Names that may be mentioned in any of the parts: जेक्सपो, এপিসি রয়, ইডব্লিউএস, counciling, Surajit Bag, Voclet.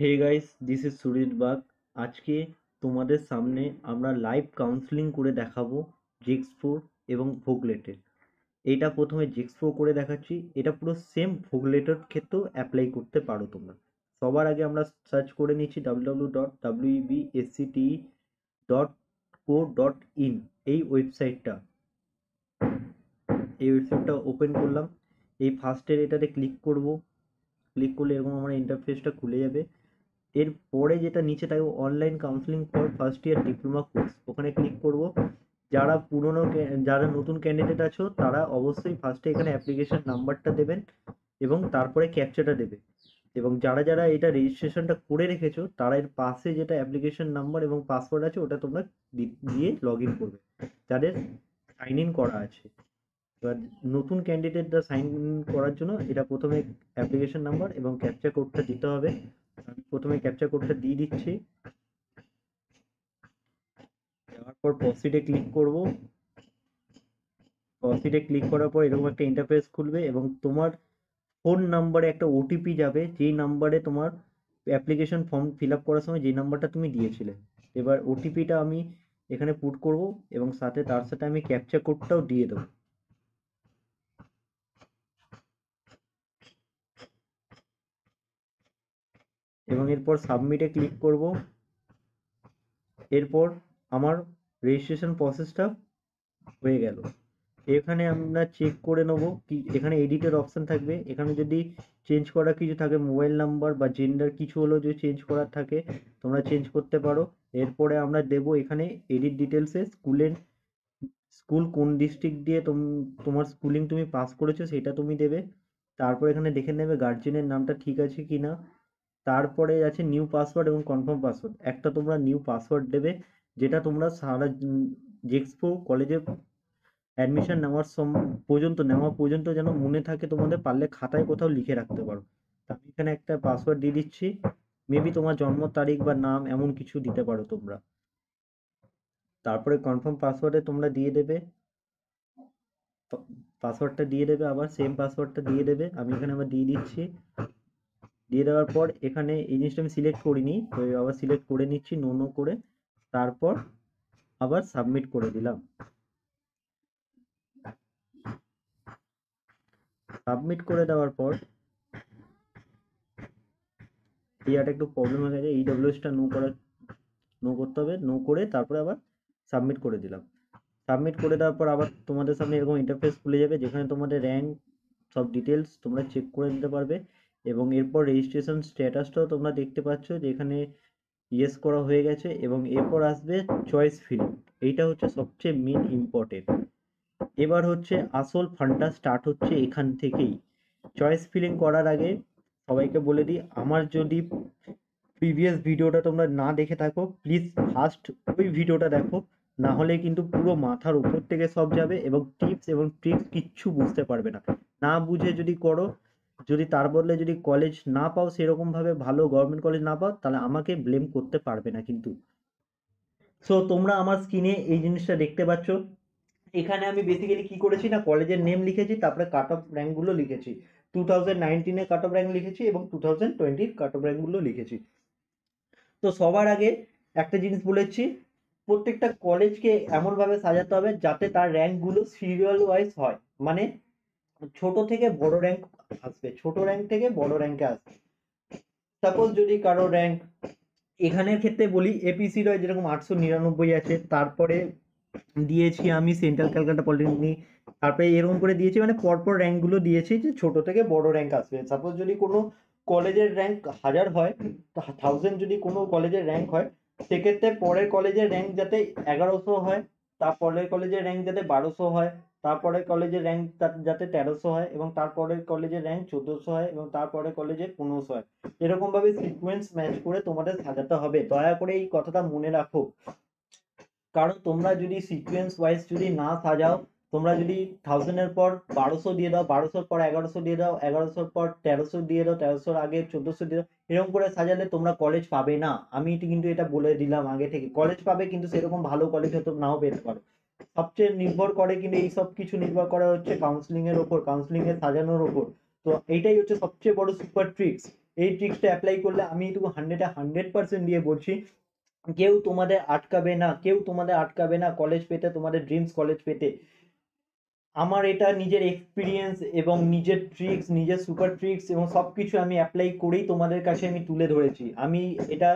Hey guys this is Surajit Bag. आज के तुम्हारे सामने आमरा लाइव काउंसलिंग करे देखाबो जेक्सपो एवं भोगलेटेर। एटा प्रथमे जेक्सपो करे देखाच्छि, एटा पुरो सेम भोगलेटेर क्षेत्रेओ अप्लाई करते पारो तोमरा। सबार आगे आमरा सार्च करे निच्छि www.webscte.co.in এই ওয়েবসাইটটা ওপেन করলাম। এই ফার্স্টের এটাতে ক্লিক করব, ক্লিক করলে এরকম আমার ইন্টারফেসটা খুলে যাবে। এরপরে যেটা নিচে থাকবে online counselling for first year diploma course, ওখানে ক্লিক করব। যারা পুরনো যারা নতুন ক্যান্ডিডেট আছো তারা অবশ্যই ফার্স্টে এখানে অ্যাপ্লিকেশন নাম্বারটা দেবেন এবং তারপরে ক্যাপচাটা দেবে। এবং যারা যারা এটা রেজিস্ট্রেশনটা করে রেখেছো তারা এর পাশে যেটা অ্যাপ্লিকেশন নাম্বার এবং পাসওয়ার্ড আছে ওটা তোমরা দিয়ে লগ ইন করবে যাদের সাইন ইন করা আছে। এবার নতুন ক্যান্ডিডেটরা সাইন ইন করার জন্য এটা প্রথমে অ্যাপ্লিকেশন নাম্বার এবং ক্যাপচা কোডটা দিতে হবে। আমি প্রথমে ক্যাপচা কোডটা দিয়ে দিচ্ছি, দেওয়ার পর প্রসিডে ক্লিক করব। প্রসিডে ক্লিক করার পর এরকম একটা ইন্টারফেস খুলবে এবং তোমার ফোন নাম্বারে একটা ওটিপি যাবে, যেই নাম্বারে তোমার অ্যাপ্লিকেশন ফর্ম ফিল আপ করার সময় যে নাম্বারটা তুমি দিয়েছিলে। এবার ওটিপিটা আমি এখানে পুট করব এবং সাথে তার সাথে আমি ক্যাপচা কোডটাও দিয়ে দেবো। এবং এরপর সাবমিটে ক্লিক করব। এরপর আমার রেজিস্ট্রেশন প্রসেসটা হয়ে গেল। এখানে আমরা চেক করে নেব কি এখানে এডিটের অপশান থাকবে, এখানে যদি চেঞ্জ করা কিছু থাকে মোবাইল নাম্বার বা জেন্ডার কিছু হলো যদি চেঞ্জ করার থাকে তোমরা চেঞ্জ করতে পারো। এরপরে আমরা দেব এখানে এডিট ডিটেলসে স্কুল কোন ডিস্ট্রিক্ট দিয়ে তোমার স্কুলিং তুমি পাস করেছো সেটা তুমি দেবে। তারপর এখানে দেখে নেবে গার্জেনের নামটা ঠিক আছে কি না। তারপরে আছে নিউ পাসওয়ার্ড এবং কনফার্ম পাসওয়ার্ড, একটা তোমরা নিউ পাসওয়ার্ড দেবে যেটা তোমরা সারা জেক্সপো কলেজে অ্যাডমিশন নেওয়ার নেওয়া পর্যন্ত যেন মনে থাকে, তোমাদের পারলে খাতায় কোথাও লিখে রাখতে পারো। আমি এখানে একটা পাসওয়ার্ড দিয়ে দিচ্ছি, মেবি তোমার জন্ম তারিখ বা নাম এমন কিছু দিতে পারো তোমরা। তারপরে কনফার্ম পাসওয়ার্ডে তোমরা দিয়ে দেবে, পাসওয়ার্ডটা দিয়ে দেবে, আবার সেম পাসওয়ার্ডটা দিয়ে দেবে। আমি এখানে আবার দিয়ে দিচ্ছি। দিয়ে দেওয়ার পর এখানে এই জিনিসটা আমি সিলেক্ট করিনি তো আবার সিলেক্ট করে নিচ্ছি নো করে, তারপর আবার সাবমিট করে দিলাম। সাবমিট করে দেওয়ার পর এটা একটু প্রবলেম হয়ে গেছে, ইডব্লিউএসটা নো করতে হবে, নো করে তারপরে আবার সাবমিট করে দিলাম। সাবমিট করে দেওয়ার পর আবার তোমাদের সামনে এরকম ইন্টারফেস খুলে যাবে যেখানে তোমাদের র্যাঙ্ক সব ডিটেলস তোমরা চেক করে নিতে পারবে। এবং এরপর রেজিস্ট্রেশন স্ট্যাটাসটাও তোমরা দেখতে পাচ্ছ যে এখানে ইয়েস করা হয়ে গেছে। এবং এরপর আসবে চয়েস ফিল্ড, এইটা হচ্ছে সবচেয়ে মেন ইম্পর্টেন্ট। এবার হচ্ছে আসল ফান্ডটা স্টার্ট হচ্ছে এখান থেকেই। চয়েস ফিলিং করার আগে সবাইকে বলে দিই, আমার যদি প্রিভিয়াস ভিডিওটা তোমরা না দেখে থাকো প্লিজ ফার্স্ট ওই ভিডিওটা দেখো, না হলে কিন্তু পুরো মাথার উপর থেকে সব যাবে এবং টিপস এবং ট্রিক্স কিচ্ছু বুঝতে পারবে না। না বুঝে যদি করো, যদি তার বদলে যদি কলেজ না পাও সেরকমভাবে ভালো গভর্নমেন্ট কলেজ না পাও তাহলে আমাকে ব্লেম করতে পারবে না কিন্তু। সো তোমরা আমার স্ক্রিনে এই জিনিসটা দেখতে পাচ্ছ, এখানে আমি বেসিক্যালি কি করেছি না কলেজের নেম লিখেছি, তারপরে কাট অফ র্যাঙ্কগুলো লিখেছি। 2019-এর কাট অফ র্যাঙ্ক লিখেছি এবং 2020-র কাট অফ র্যাঙ্কগুলো লিখেছি। তো সবার আগে একটা জিনিস বলেছি, প্রত্যেকটা কলেজকে এমনভাবে সাজাতে হবে যাতে তার র্যাঙ্কগুলো সিরিয়াল ওয়াইজ হয়, মানে ছোট থেকে বড় র্যাঙ্ক আসবে, ছোট র্যাঙ্ক থেকে বড় র্যাঙ্কে আসবে। সাপোজ যদি কারো র্যাঙ্ক এখানের ক্ষেত্রে বলি এপিসি রয় যেরকম 899 আছে, তারপরে দিয়েছি আমি সেন্ট্রাল ক্যালকাটা পলিটেকনিক, তারপরে এরকম করে দিয়েছি, মানে পরপর র্যাঙ্কগুলো দিয়েছি যে ছোট থেকে বড় র্যাঙ্ক আসবে। সাপোজ যদি কোনো কলেজের র্যাঙ্ক 1000 হয়, 1000 যদি কোনো কলেজের র্যাঙ্ক হয় সেক্ষেত্রে পরের কলেজের র্যাঙ্ক যাতে 1100 হয়, তারপরের কলেজের র্যাঙ্ক যাতে 1200 হয়, তারপরে কলেজের র্যাঙ্ক যাতে 1300 হয় এবং তারপরে কলেজের র্যাঙ্ক 1400 হয় এবং তারপরে কলেজে 1500 হয়। এরকমভাবে সিকোয়েন্স ম্যাচ করে তোমাদের সাজাতে হবে। দয়া করে এই কথাটা মনে রাখো, কারণ তোমরা যদি সিকোয়েন্স ওয়াইজ যদি না সাজাও, তোমরা যদি 1000-এর পর 1200 দিয়ে দাও, 1200-র পর 1100 দিয়ে দাও, 1100-র পর 1300 দিয়ে দাও, 1300-র আগে 1400 দিয়ে দাও, এরকম করে সাজালে তোমরা কলেজ পাবে না। আমি কিন্তু এটা বলে দিলাম আগে থেকে, কলেজ পাবে কিন্তু সেরকম ভালো কলেজ হয়তো নাও পেতে পারো। সবচেয়ে নির্ভর করে কিন্তু এই সব কিছু নির্ভর করে হচ্ছে কাউন্সিলিং এর উপর, কাউন্সিলিং এর সাজানোর উপর। তো এইটাই হচ্ছে সবচেয়ে বড় সুপার ট্রিক্স। এই ট্রিক্সটা অ্যাপ্লাই করলে আমি এটুকু 100% দিয়ে বলছি, কেউ তোমাদের আটকাবে না, কেউ তোমাদের আটকাবে না কলেজ পেতে, তোমাদের ড্রিমস কলেজ পেতে। আমার এটা নিজের এক্সপিরিয়েন্স এবং নিজের ট্রিক্স, নিজের সুপার ট্রিক্স এবং সব কিছু আমি অ্যাপ্লাই করেই তোমাদের কাছে আমি তুলে ধরেছি। আমি এটা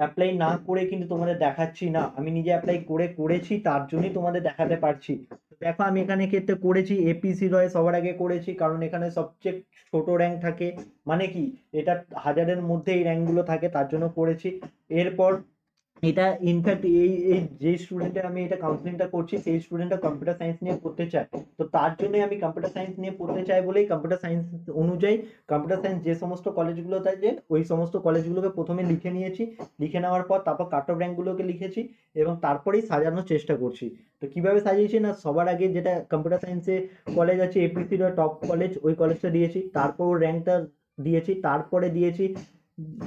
অ্যাপ্লাই না করে কিন্তু তোমাদের দেখাচ্ছি না, আমি নিজে অ্যাপ্লাই করেছি তার জন্যই তোমাদের দেখাতে পারছি। দেখো আমি এখানে ক্ষেত্রে করেছি এপিসি রয়ে সবার আগে করেছি, কারণ এখানে সবচেয়ে ছোট র্যাঙ্ক থাকে, মানে কি এটা হাজারের মধ্যে এই র্যাঙ্কগুলো থাকে, তার জন্য করেছি। এরপর এটা ইনফ্যাক্ট এই যে স্টুডেন্টের আমি এটা কাউন্সেলিংটা করছি সেই স্টুডেন্টটা কম্পিউটার সায়েন্স নিয়ে পড়তে চায়, তো তার জন্যই আমি কম্পিউটার সায়েন্স নিয়ে পড়তে চাই বলেই কম্পিউটার সায়েন্স অনুযায়ী কম্পিউটার সায়েন্স যে সমস্ত কলেজগুলো থাকে ওই সমস্ত কলেজগুলোকে প্রথমে লিখে নিয়েছি, লিখে নেওয়ার পর তারপর কাট অফ র্যাঙ্কগুলোকে লিখেছি এবং তারপরেই সাজানোর চেষ্টা করছি। তো কীভাবে সাজিয়েছি না, সবার আগে যেটা কম্পিউটার সায়েন্সে কলেজ আছে এপিসির টপ কলেজ ওই কলেজটা দিয়েছি, তারপর র্যাঙ্কটা দিয়েছি, তারপরে দিয়েছি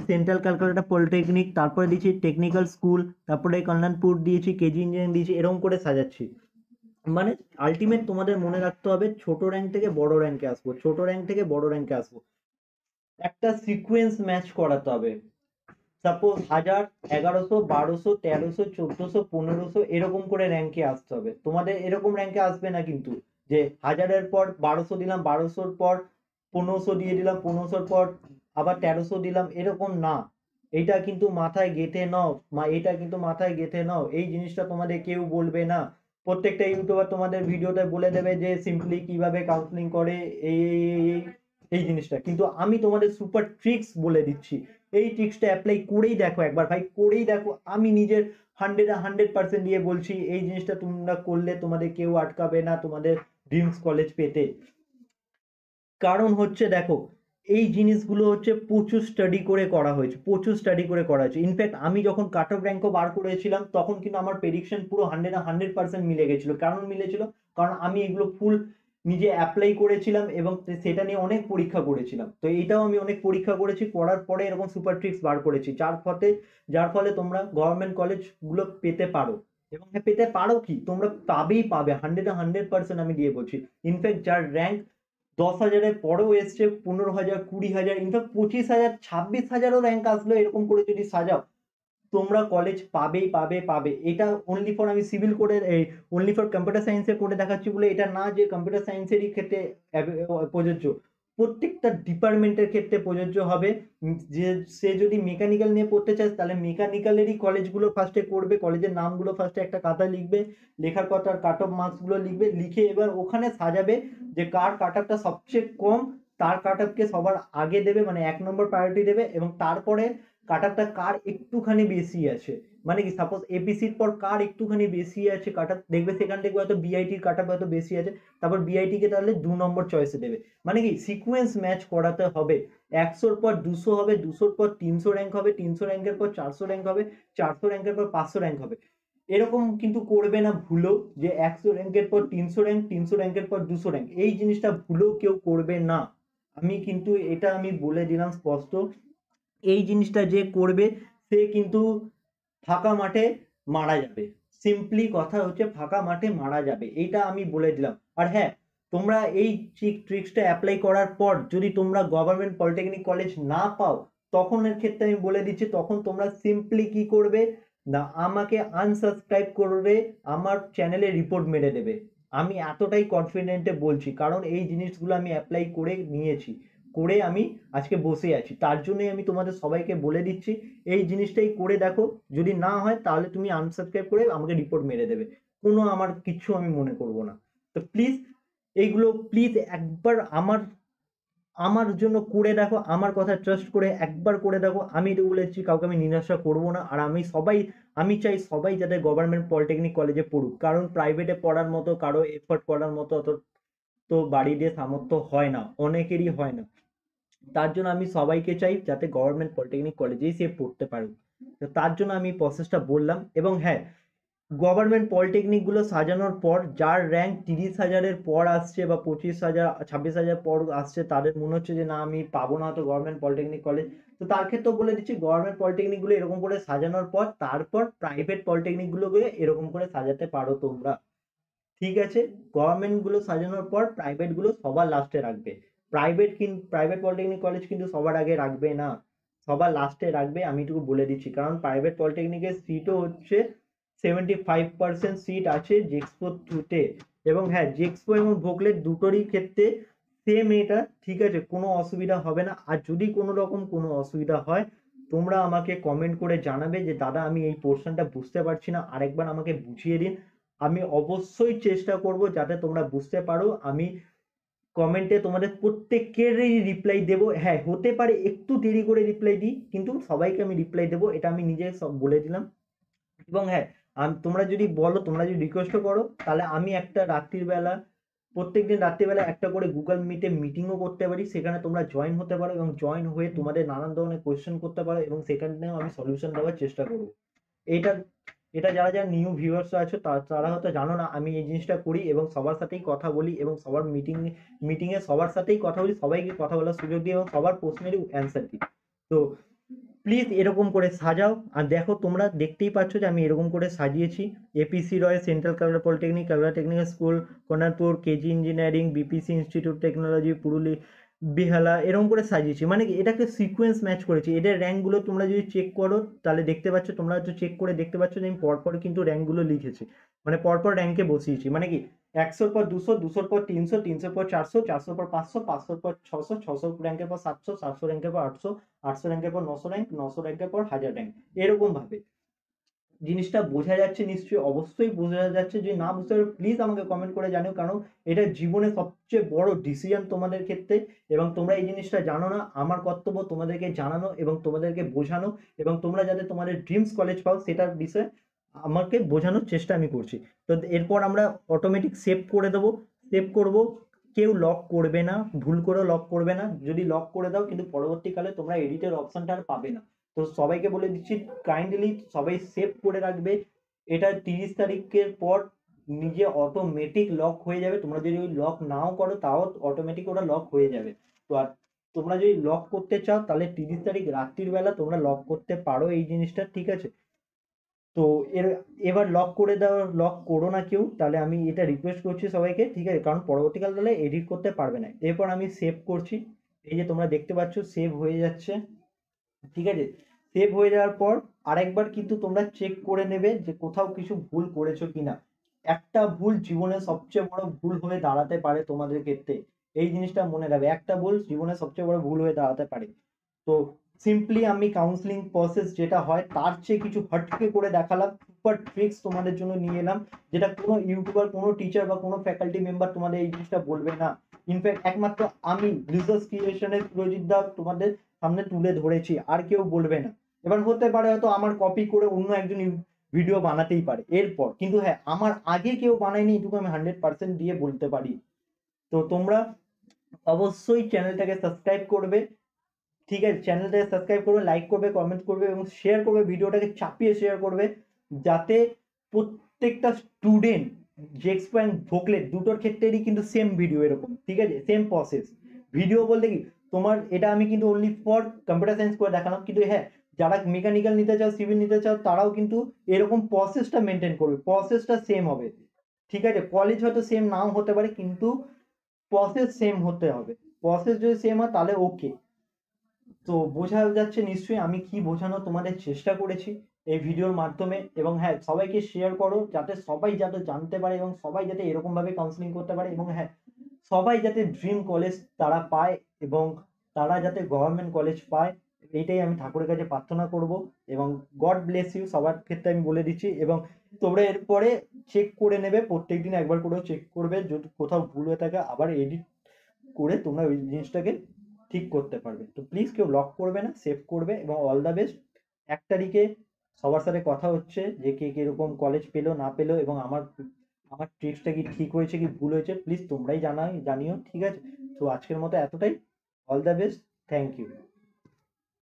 সেন্ট্রাল ক্যালকাটা পলিটেকনিক, তারপরে দিয়েছি টেকনিক্যাল স্কুল, তারপরে কল্যাণপুর দিয়েছি, কেজি ইঞ্জিনিয়ারিং দিয়েছি, এরকম করে সাজাচ্ছি। মানে আলটিমেট তোমাদের মনে রাখতে হবে ছোট র্যাঙ্ক থেকে বড় র্যাঙ্কে আসবো, ছোট র্যাঙ্ক থেকে বড় র্যাঙ্কে আসবো। একটা সিকুয়েন্স ম্যাচ করাতে হবে, সাপোজ 1000, 1100, 1200, 1300, 1400, 1500 এরকম করে র্যাঙ্কে আসতে হবে। তোমাদের এরকম র্যাঙ্কে আসবে না কিন্তু যে 1000-এর পর 1200 দিলাম, 1200-র পর 1500 দিয়ে দিলাম, 1500-র পর আবার 1300 দিলাম, এরকম না। এটা কিন্তু মাথায় গেঁথে নাও, এটা কিন্তু মাথায় গেঁথে নাও, এই জিনিসটা তোমাদের কেউ বলবে না। প্রত্যেকটা ইউটিউবার তোমাদের ভিডিওতে বলে দেবে যে সিম্পলি কিভাবে কাউন্সেলিং করে এই জিনিসটা, কিন্তু আমি তোমাদের সুপার ট্রিক্স বলে দিচ্ছি। এই ট্রিক্সটা অ্যাপ্লাই করেই দেখো একবার ভাই, করেই দেখো, আমি নিজের 100% দিয়ে বলছি এই জিনিসটা তোমরা করলে তোমাদের কেউ আটকাবে না তোমাদের ড্রিমস কলেজ পেতে। কারণ হচ্ছে দেখো এই জিনিসগুলো হচ্ছে প্রচুর স্টাডি করে করা হয়েছে, প্রচুর স্টাডি করে করা হয়েছে। ইনফ্যাক্ট আমি যখন কাট অফ র্যাঙ্কও বার করেছিলাম তখন কিন্তু আমার প্রেডিকশন পুরো 100% মিলে গেছিলো। কারণ মিলেছিল কারণ আমি এগুলো ফুল নিজে অ্যাপ্লাই করেছিলাম এবং সেটা নিয়ে অনেক পরীক্ষা করেছিলাম। তো এটাও আমি অনেক পরীক্ষা করেছি, করার পরে এরকম সুপার ট্রিক্স বার করেছি, যার ফলে তোমরা গভর্নমেন্ট কলেজগুলো পেতে পারো। এবং পেতে পারো কি, তোমরা পাবেই পাবে, 100% আমি দিয়ে বলছি। ইনফ্যাক্ট যার র্যাঙ্ক 10,000-এর পরেও এসছে, 15,000, 20,000, ইনফ্যাক্ট 25,000, 26,000-ও র্যাঙ্ক আসলো, এরকম করে যদি সাজাও তোমরা কলেজ পাবেই পাবে। এটা অনলি ফর আমি সিভিল করে অনলি ফর কম্পিউটার সায়েন্সে করে দেখাচ্ছি বলে এটা না যে কম্পিউটার সায়েন্সেরই ক্ষেত্রে প্রযোজ্য, প্রত্যেকটা ডিপার্টমেন্টের ক্ষেত্রে প্রযোজ্য হবে। যে সে যদি মেকানিক্যাল নিয়ে পড়তে চায় তাহলে মেকানিক্যালেরই কলেজগুলো ফার্স্টে করবে, কলেজের নামগুলো ফার্স্টে একটা খাতায় লিখবে, লেখার পর তার কাট অফ মার্কসগুলো লিখবে, লিখে এবার ওখানে সাজাবে যে কার কাট অফটা সবচেয়ে কম তার কাট অফকে সবার আগে দেবে, মানে 1 নম্বর প্রায়োরিটি দেবে, এবং তারপরে কাট অফটা কার একটুখানি বেশি আছে, মানে কি সাপোজ এপিসির পর কার একটুখানি বেশি আছে কাট অফ দেখবে, সেখান থেকে হয়তো বিআইটির কাট অফ হয়তো বেশি আছে, তারপর বিআইটিকে তাহলে 2 নম্বর চয়েসে দেবে। মানে কি সিকুয়েন্স ম্যাচ করাতে হবে। 100-র পর 200 হবে, 200-র পর 300 র্যাঙ্ক হবে, 300 র্যাঙ্কের পর 400 র্যাঙ্ক হবে, 400 র্যাঙ্কের পর 500 র্যাঙ্ক হবে। এরকম কিন্তু করবে না ভুলো যে 100 র্যাঙ্কের পর 300 র্যাঙ্ক, 300 র্যাঙ্কের পর 200 র্যাঙ্ক, এই জিনিসটা ভুলো কেউ করবে না। আমি কিন্তু এটা আমি বলে দিলাম স্পষ্ট, এই জিনিসটা যে করবে সে কিন্তু ফাঁকা মাঠে মারা যাবে। সিম্পলি কথা হচ্ছে ফাঁকা মাঠে মারা যাবে, এইটা আমি বলে দিলাম। আর হ্যাঁ, তোমরা এই ট্রিক্সটা অ্যাপ্লাই করার পর যদি তোমরা গভর্নমেন্ট পলিটেকনিক কলেজ না পাও তখনের ক্ষেত্রে আমি বলে দিচ্ছি, তখন তোমরা সিম্পলি কি করবে না, আমাকে আনসাবস্ক্রাইব করে আমার চ্যানেলে রিপোর্ট মেরে দেবে। আমি এতটাই কনফিডেন্টে বলছি কারণ এই জিনিসগুলো আমি অ্যাপ্লাই করে নিয়েছি, করে আমি আজকে বসে আছি, তার জন্যই আমি তোমাদের সবাইকে বলে দিচ্ছি এই জিনিসটাই করে দেখো। যদি না হয় তাহলে তুমি আনসাবস্ক্রাইব করে আমাকে রিপোর্ট মেরে দেবে, কোনো আমার কিছু আমি মনে করব না। তো প্লিজ এইগুলো প্লিজ একবার আমার জন্য করে দেখো, আমার কথা ট্রাস্ট করে একবার করে দেখো। আমি এটা বলেছি কাউকে আমি নিরাশা করব না, আর আমি চাই সবাই যাতে গভর্নমেন্ট পলিটেকনিক কলেজে পড়ুক, কারণ প্রাইভেটে পড়ার মতো কারো এফোর্ট করার মতো অত তো বাড়ি দিয়ে সামর্থ্য হয় না, অনেকেরই হয় না। তার জন্য আমি সবাইকে চাই যাতে গভর্নমেন্ট পলিটেকনিক কলেজেই সে পড়তে পারুক, তো তার জন্য আমি প্রসেসটা বললাম। এবং হ্যাঁ, গভর্নমেন্ট পলিটেকনিকগুলো সাজানোর পর যার র্যাঙ্ক 30,000-এর পর আসছে বা 25,000, 26,000 পর আসছে, তাদের মনে হচ্ছে যে না আমি পাবো না তো গভর্নমেন্ট পলিটেকনিক কলেজ, তো তার ক্ষেত্রেও বলে দিচ্ছি গভর্নমেন্ট পলিটেকনিকগুলো এরকম করে সাজানোর পর তারপর প্রাইভেট পলিটেকনিকগুলোকে এরকম করে সাজাতে পারো তোমরা, ঠিক আছে। গভর্নমেন্টগুলো সাজানোর পর প্রাইভেটগুলো সবার লাস্টে রাখবে, प्राइवेट पलिटेक्निक कलेज क्योंकि सवार आगे रखबे ना, सवार लास्टे रखबे आमी टुकु बोले दिच्छी। कारण प्राइवेट पलिटेक्निकेर सीटो होच्छे 75% सीट आछे जेक्सपो टूते एबं हाँ जेक्सपो एबं भोकलेट दुटोरी क्षेत्रे सेम एटा ठीक आछे, कोनो असुविधा होबे ना। आर जोदि कोनो रकम कोनो असुविधा हय তোমরা আমাকে কমেন্ট করে জানাবে যে দাদা আমি এই পোরশনটা বুঝতে পারছি না, আরেকবার আমাকে বুঝিয়ে দিন। আমি অবশ্যই চেষ্টা করব যাতে তোমরা বুঝতে পারো। আমি কমেন্টে তোমাদের প্রত্যেককেই রিপ্লাই দেব। হ্যাঁ, হতে পারে একটু দেরি করে রিপ্লাই দিই, কিন্তু সবাইকে আমি রিপ্লাই দেব, এটা আমি নিজে সব বলে দিলাম। এবং হ্যাঁ, তোমরা যদি বলো, তোমরা যদি রিকোয়েস্ট করো, তাহলে আমি একটা রাত্রির বেলা प्रत्येक दिन रात बेला एक गूगल मिटे मीटिंगों करते तुम्हारा जॉइन होते जॉइन हो तुम्हारे नानान धरण क्वेश्चन करते सल्यूशन देवार चेष्टा करब। यहाँ जरा जरा न्यू भिवार्स आज तो जानो ना हमें ये जिनिसटा करी और सवार साथ ही कथा बी और सवार मीटिंग सवार साथ ही कथा बी, सबाई के कथा बोलार सुयोग दी और सवार प्रश्न अन्सार दी। तो प्लिज एरकम करे सजाओ। और देखो तुम्हारा देखते ही पाच्छ जो एरकम करे सजिए APC Roy central Calcutta polytechnic, Calcutta technical school, कोनारपुर, KG engineering, BPC institute technology, पुरुली Behala एरकम करे सजिए। माने एटाके सिक्वेंस मैच करेछि। एटार रैंकगुलो तुम्हारा जो चेक करो ताहले देखते पाच्छ, तुम्हारा जो चेक करे देखते पाच्छ जे आमि परपर किन्तु रैंकगुलो लिखेछि, माने परपर रैंके बसिएछि। माने कि 100 पर 200, 200 पर 300, 300 पर 400, 400 पर 500, 500 पर 600, 600 रैंक पर 700, 700 रैंक पर 800, 800 रैंक पर 900 रैंक, 900 रैंक पर 1000 रैंक। এরকম ভাবে জিনিসটা বোঝা যাচ্ছে? নিশ্চয়ই অবশ্যই বোঝা যাচ্ছে। যদি না বুঝতে পারো প্লিজ আমাকে কমেন্ট করে জানাও, কারণ এটা জীবনে সবচেয়ে বড় ডিসিশন তোমাদের ক্ষেত্রে এবং তোমরা এই জিনিসটা জানো না। আমার কর্তব্য তোমাদেরকে জানানো এবং তোমাদেরকে বোঝানো এবং তোমরা যাতে তোমাদের ড্রিমস কলেজ পাও সেটার বিষয়ে আমাকে বোঝানোর চেষ্টা আমি করছি। তো এরপর আমরা অটোমেটিক সেভ করে দেব। সেভ করব, কেউ লক করবে না, ভুল করে লক করবে না। যদি লক করে দাও কিন্তু পরবর্তীকালে তোমরা এডিটের অপশনটা আর পাবে না। তো সবাইকে বলে দিচ্ছি কাইন্ডলি সবাই সেভ করে রাখবে। এটা 30 তারিখের পর নিজে অটোমেটিক লক হয়ে যাবে। তোমরা যদি ওই লক নাও করো তাও অটোমেটিক ওটা লক হয়ে যাবে। তো আর তোমরা যদি লক করতে চাও তাহলে 30 তারিখ রাত্রির বেলা তোমরা লক করতে পারো এই জিনিসটা, ঠিক আছে? তো এবার লক করে দাও, লক করো না কেউ, তাহলে আমি এটা রিকোয়েস্ট করছি সবাইকে, ঠিক আছে? কারণ পরবর্তীকাল তাহলে এডিট করতে পারবে না। এরপর আমি সেভ করছি, এই যে তোমরা দেখতে পাচ্ছ সেভ হয়ে যাচ্ছে, ঠিক আছে? সেভ হয়ে যাওয়ার পর আরেকবার কিন্তু তোমরা চেক করে নেবে যে কোথাও কিছু ভুল করেছো কিনা। একটা ভুল জীবনে সবচেয়ে বড় ভুল হয়ে দাঁড়াতে পারে তোমাদের ক্ষেত্রে, এই জিনিসটা মনে রাখবে। একটা ভুল জীবনে সবচেয়ে বড় ভুল হয়ে দাঁড়াতে পারে। তো সিম্পলি আমি কাউন্সেলিং প্রসেস যেটা হয় তার চেয়ে কিছু হটকে করে দেখালাম, সুপার ট্রিক্স তোমাদের জন্য নিয়ে এলাম, যেটা কোনো ইউটিউবার, কোনো টিচার বা কোনো ফ্যাকাল্টি মেম্বার তোমাদের এই জিনিসটা বলবে না। ইনফ্যাক্ট একমাত্র আমি রিসার্চ ক্রিয়েশনের সুরজিৎ দাগ তোমাদের সামনে তুলে ধরেছি, আর কেউ বলবে না। এবার হতে পারে হয়তো আমার কপি করে অন্য একজন ভিডিও বানাতেই পারে এরপর, কিন্তু হ্যাঁ আমার আগে কেউ বানায়নি এটুকু আমি 100% দিয়ে বলতে পারি। তো তোমরা অবশ্যই চ্যানেলটাকে সাবস্ক্রাইব করবে, ঠিক আছে? চ্যানেলটাকে সাবস্ক্রাইব করবে, লাইক করবে, কমেন্ট করবে এবং শেয়ার করবে। ভিডিওটাকে চাপিয়ে শেয়ার করবে যাতে প্রত্যেকটা স্টুডেন্ট জেক্সপো এন্ড ভোকলেট দুটোর ক্ষেত্রেই কিন্তু সেম ভিডিও এরকম, ঠিক আছে? Same process. ভিডিও বলতে কি তোমার এটা আমি কিন্তু অনলি ফর কম্পিউটার সায়েন্স করে দেখালাম, কিন্তু হ্যাঁ যারা মেকানিক্যাল নিতে চাও, সিভিল নিতে চাও তারাও কিন্তু এরকম প্রসেসটা মেনটেন করবে, প্রসেসটা সেম হবে, ঠিক আছে? কলেজ হয়তো সেম নাও হতে পারে কিন্তু প্রসেস সেম হতে হবে। প্রসেস যদি সেম হয় তাহলে ওকে। তো বোঝা যাচ্ছে নিশ্চয়ই আমি কি বোঝানো তোমাদের চেষ্টা করেছি এই ভিডিওর মাধ্যমে। এবং হ্যাঁ সবাইকে শেয়ার করো যাতে সবাই যাতে জানতে পারে এবং সবাই যাতে এরকমভাবে কাউন্সেলিং করতে পারে এবং হ্যাঁ সবাই যাতে ড্রিম কলেজ তারা পায় এবং তারা যাতে গভর্নমেন্ট কলেজ পায়, এইটাই আমি ঠাকুরের কাছে প্রার্থনা করব। এবং গড ব্লেস ইউ সবার ক্ষেত্রে আমি বলে দিচ্ছি। এবং তোমরা এরপরে চেক করে নেবে, প্রত্যেকদিন একবার করেও চেক করবে, যদি কোথাও ভুল হয়ে থাকে আবার এডিট করে তোমরা ওই জিনিসটাকে ঠিক করতে পারবে। তো প্লিজ কেউ লক করবে না, সেভ করবে এবং অল দ্য বেস্ট। 1 তারিখে সবার সাথে কথা হচ্ছে যে কে কীরকম কলেজ পেলো না পেলো এবং আমার ট্রিক্সটা কি ঠিক হয়েছে কি ভুল হয়েছে প্লিজ তোমরাই জানিও, ঠিক আছে? তো আজকের মতো এতটাই। All the best, thank you.